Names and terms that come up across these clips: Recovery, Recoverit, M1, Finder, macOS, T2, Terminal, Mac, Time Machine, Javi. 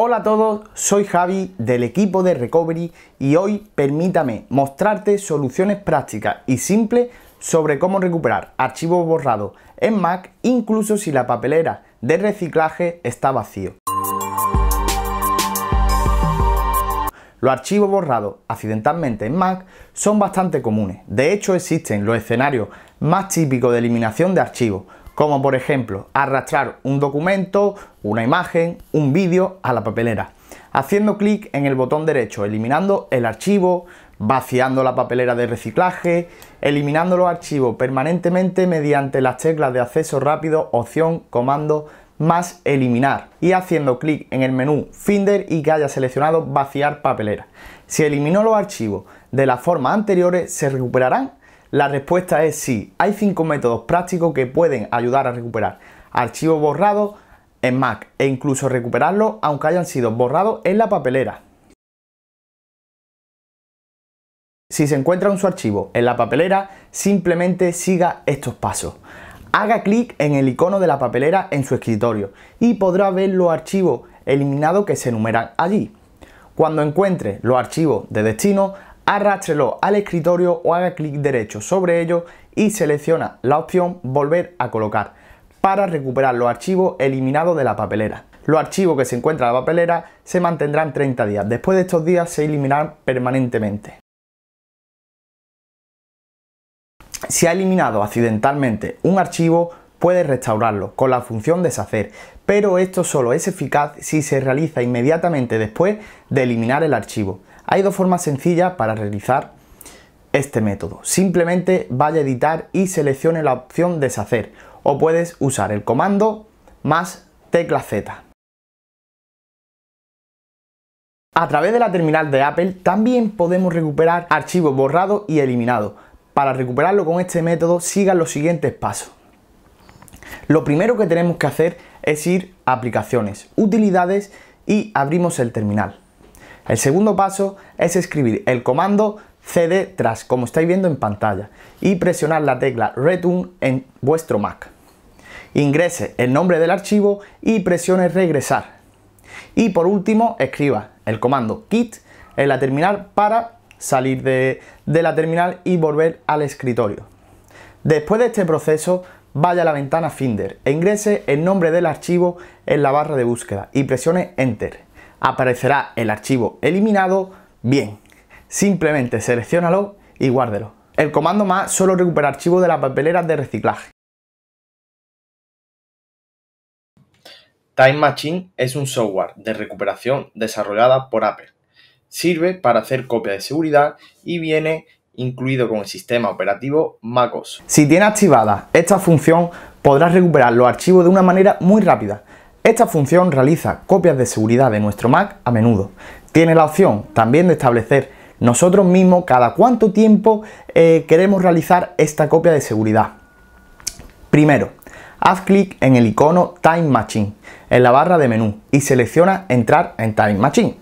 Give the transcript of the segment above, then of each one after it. Hola a todos, soy Javi del equipo de Recovery y hoy permítame mostrarte soluciones prácticas y simples sobre cómo recuperar archivos borrados en Mac, incluso si la papelera de reciclaje está vacía. Los archivos borrados accidentalmente en Mac son bastante comunes. De hecho, existen los escenarios más típicos de eliminación de archivos, como por ejemplo arrastrar un documento, una imagen, un vídeo a la papelera, haciendo clic en el botón derecho, eliminando el archivo, vaciando la papelera de reciclaje, eliminando los archivos permanentemente mediante las teclas de acceso rápido, opción, comando, más eliminar y haciendo clic en el menú Finder y que haya seleccionado vaciar papelera. Si eliminó los archivos de las formas anteriores, ¿se recuperarán? La respuesta es sí. Hay 5 métodos prácticos que pueden ayudar a recuperar archivos borrados en Mac e incluso recuperarlos aunque hayan sido borrados en la papelera. Si se encuentra un su archivo en la papelera, simplemente siga estos pasos. Haga clic en el icono de la papelera en su escritorio y podrá ver los archivos eliminados que se enumeran allí. Cuando encuentre los archivos de destino, arrástrelo al escritorio o haga clic derecho sobre ello y selecciona la opción volver a colocar para recuperar los archivos eliminados de la papelera. Los archivos que se encuentran en la papelera se mantendrán 30 días. Después de estos días se eliminarán permanentemente. Si ha eliminado accidentalmente un archivo, puede restaurarlo con la función deshacer, pero esto solo es eficaz si se realiza inmediatamente después de eliminar el archivo. Hay 2 formas sencillas para realizar este método. Simplemente vaya a editar y seleccione la opción deshacer, o puedes usar el comando más tecla Z. A través de la terminal de Apple también podemos recuperar archivos borrados y eliminados. Para recuperarlo con este método sigan los siguientes pasos. Lo primero que tenemos que hacer es ir a aplicaciones, utilidades y abrimos el terminal. El segundo paso es escribir el comando cd tras, como estáis viendo en pantalla, y presionar la tecla return en vuestro Mac. Ingrese el nombre del archivo y presione regresar. Y por último, escriba el comando quit en la terminal para salir de la terminal y volver al escritorio. Después de este proceso, vaya a la ventana Finder e ingrese el nombre del archivo en la barra de búsqueda y presione Enter. Aparecerá el archivo eliminado. Bien, simplemente selecciónalo y guárdelo. El comando más solo recupera archivos de las papeleras de reciclaje. Time Machine es un software de recuperación desarrollada por Apple. Sirve para hacer copia de seguridad y viene incluido con el sistema operativo macOS. Si tiene activada esta función, podrás recuperar los archivos de una manera muy rápida. Esta función realiza copias de seguridad de nuestro Mac a menudo. Tiene la opción también de establecer nosotros mismos cada cuánto tiempo queremos realizar esta copia de seguridad. Primero, haz clic en el icono Time Machine en la barra de menú y selecciona Entrar en Time Machine.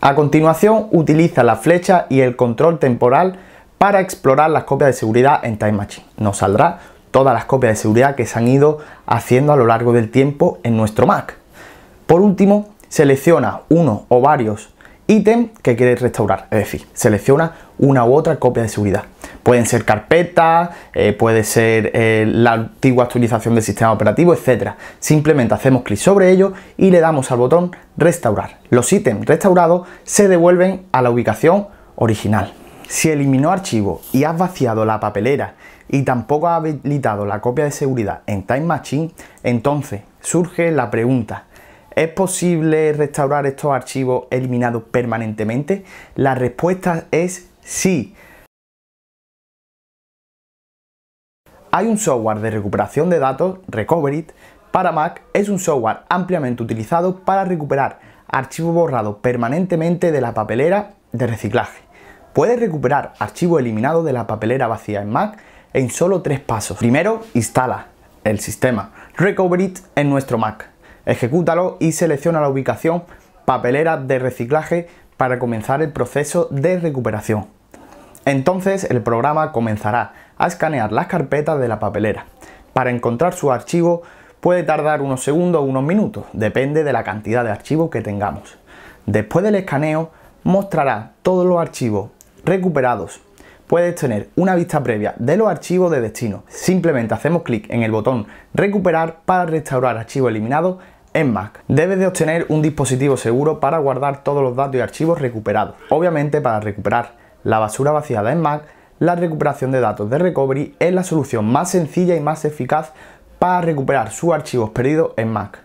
A continuación, utiliza la flecha y el control temporal para explorar las copias de seguridad en Time Machine. Nos saldrá todas las copias de seguridad que se han ido haciendo a lo largo del tiempo en nuestro Mac. Por último, selecciona uno o varios ítems que quieres restaurar, es decir, selecciona una u otra copia de seguridad. Pueden ser carpetas, puede ser la antigua actualización del sistema operativo, etc. Simplemente hacemos clic sobre ello y le damos al botón restaurar. Los ítems restaurados se devuelven a la ubicación original. Si eliminó archivo y has vaciado la papelera y tampoco has habilitado la copia de seguridad en Time Machine, entonces surge la pregunta: ¿es posible restaurar estos archivos eliminados permanentemente? La respuesta es sí. Hay un software de recuperación de datos, Recoverit, para Mac. Es un software ampliamente utilizado para recuperar archivos borrados permanentemente de la papelera de reciclaje. Puedes recuperar archivos eliminados de la papelera vacía en Mac en solo 3 pasos. Primero, instala el sistema Recoverit en nuestro Mac. Ejecútalo y selecciona la ubicación papelera de reciclaje para comenzar el proceso de recuperación. Entonces el programa comenzará a escanear las carpetas de la papelera para encontrar su archivo. puede tardar unos segundos o unos minutos, depende de la cantidad de archivos que tengamos. Después del escaneo mostrará todos los archivos recuperados. Puedes tener una vista previa de los archivos de destino. Simplemente hacemos clic en el botón recuperar para restaurar archivos eliminados en Mac. Debes de obtener un dispositivo seguro para guardar todos los datos y archivos recuperados. Obviamente, para recuperar la basura vaciada en Mac, la recuperación de datos de Recovery es la solución más sencilla y más eficaz para recuperar sus archivos perdidos en Mac.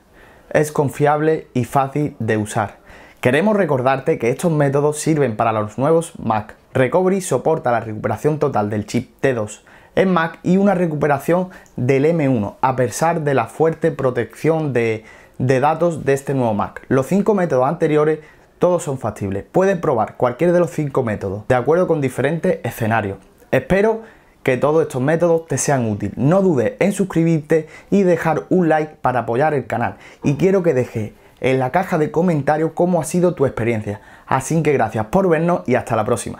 Es confiable y fácil de usar. Queremos recordarte que estos métodos sirven para los nuevos Mac. Recovery soporta la recuperación total del chip T2 en Mac y una recuperación del M1, a pesar de la fuerte protección de datos de este nuevo Mac. Los 5 métodos anteriores todos son factibles. Puedes probar cualquier de los 5 métodos, de acuerdo con diferentes escenarios. Espero que todos estos métodos te sean útiles. No dudes en suscribirte y dejar un like para apoyar el canal. Y quiero que dejes en la caja de comentarios cómo ha sido tu experiencia. Así que gracias por vernos y hasta la próxima.